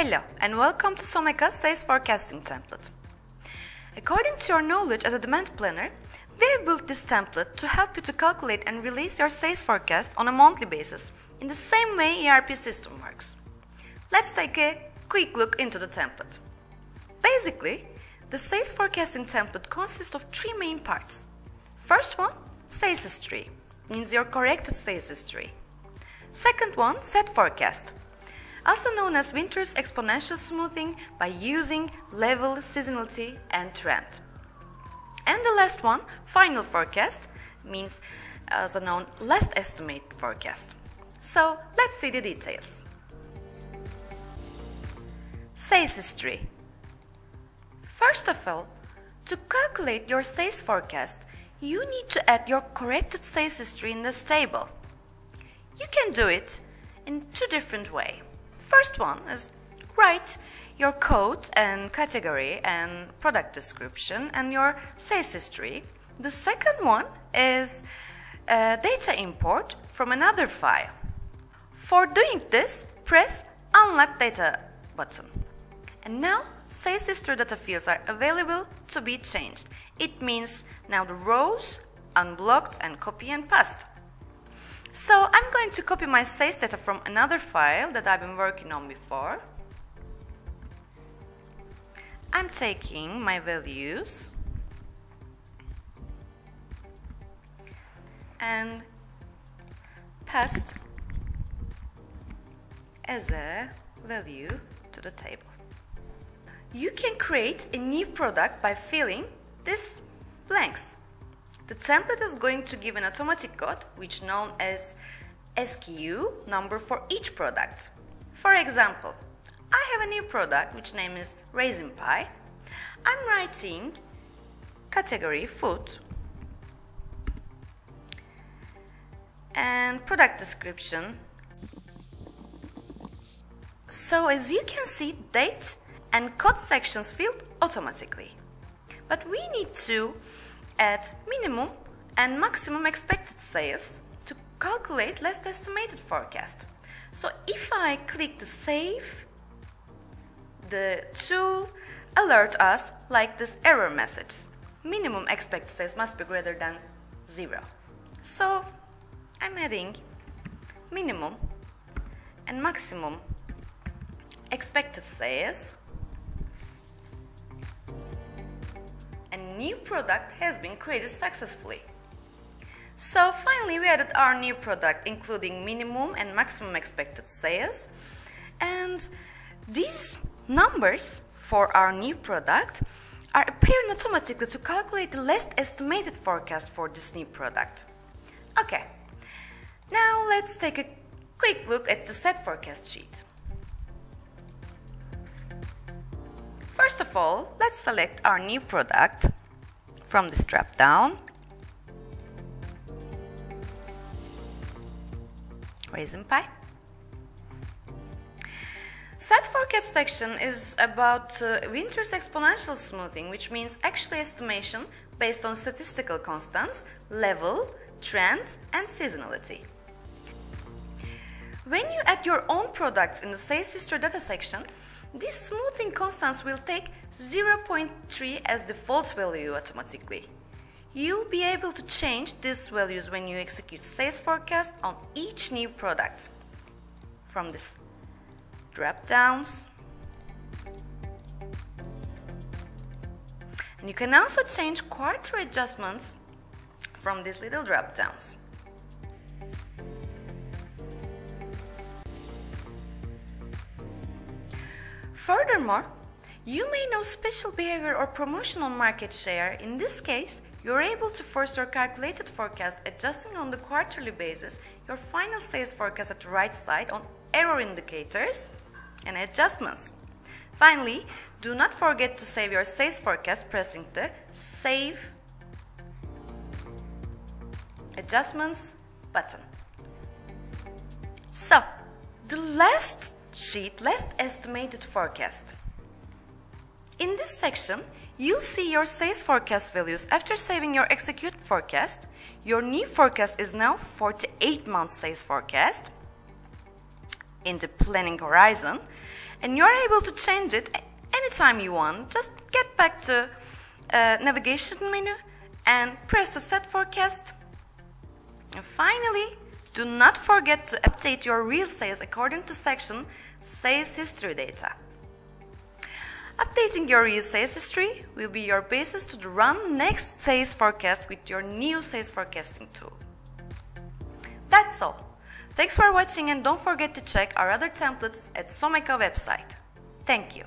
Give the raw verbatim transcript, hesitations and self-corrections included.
Hello and welcome to Someka's Sales Forecasting Template. According to your knowledge as a demand planner, we have built this template to help you to calculate and release your sales forecast on a monthly basis, in the same way E R P system works. Let's take a quick look into the template. Basically, the sales forecasting template consists of three main parts. First one, sales history, means your corrected sales history. Second one, set forecast, also known as winter's exponential smoothing by using level, seasonality and trend. And the last one, final forecast, means also known last estimate forecast. So let's see the details. Sales history. First of all, to calculate your sales forecast, you need to add your corrected sales history in this table. You can do it in two different ways. First one is write your code and category and product description and your sales history. The second one is uh, data import from another file. For doing this, press Unlock Data button. And now sales history data fields are available to be changed. It means now the rows unblocked and copy and paste. So I'm going to copy my sales data from another file that I've been working on before. I'm taking my values and paste as a value to the table. You can create a new product by filling these blanks. The template is going to give an automatic code, which is known as S K U number for each product. For example, I have a new product which name is Raisin Pie. I'm writing category food and product description. So as you can see, date and code sections filled automatically. But we need to add minimum and maximum expected sales to calculate last estimated forecast. So if I click the save, the tool alert us like this error message. Minimum expected sales must be greater than zero. So I'm adding minimum and maximum expected sales. New product has been created successfully. So finally we added our new product, including minimum and maximum expected sales, and these numbers for our new product are appearing automatically to calculate the last estimated forecast for this new product. Okay, now let's take a quick look at the set forecast sheet. First of all, let's select our new product from this drop down, Raisin Pie. Set forecast section is about uh, winter's exponential smoothing, which means actual estimation based on statistical constants, level, trend and seasonality. When you add your own products in the sales history data section, these smoothing constants will take zero point three as default value automatically. You'll be able to change these values when you execute sales forecast on each new product. From this drop downs. And you can also change quarter adjustments from these little drop downs. Furthermore, you may know special behavior or promotional market share. In this case, you're able to force your calculated forecast adjusting on the quarterly basis, your final sales forecast at the right side on error indicators and adjustments. Finally, do not forget to save your sales forecast pressing the Save Adjustments button. So, the last sheet, last estimated forecast. In this section, you'll see your sales forecast values after saving your execute forecast. Your new forecast is now forty-eight months sales forecast in the planning horizon, and you're able to change it anytime you want. Just get back to uh, navigation menu and press the set forecast. And finally, do not forget to update your real sales according to section Sales History Data. Updating your real sales history will be your basis to run next sales forecast with your new sales forecasting tool. That's all. Thanks for watching, and don't forget to check our other templates at Someka website. Thank you.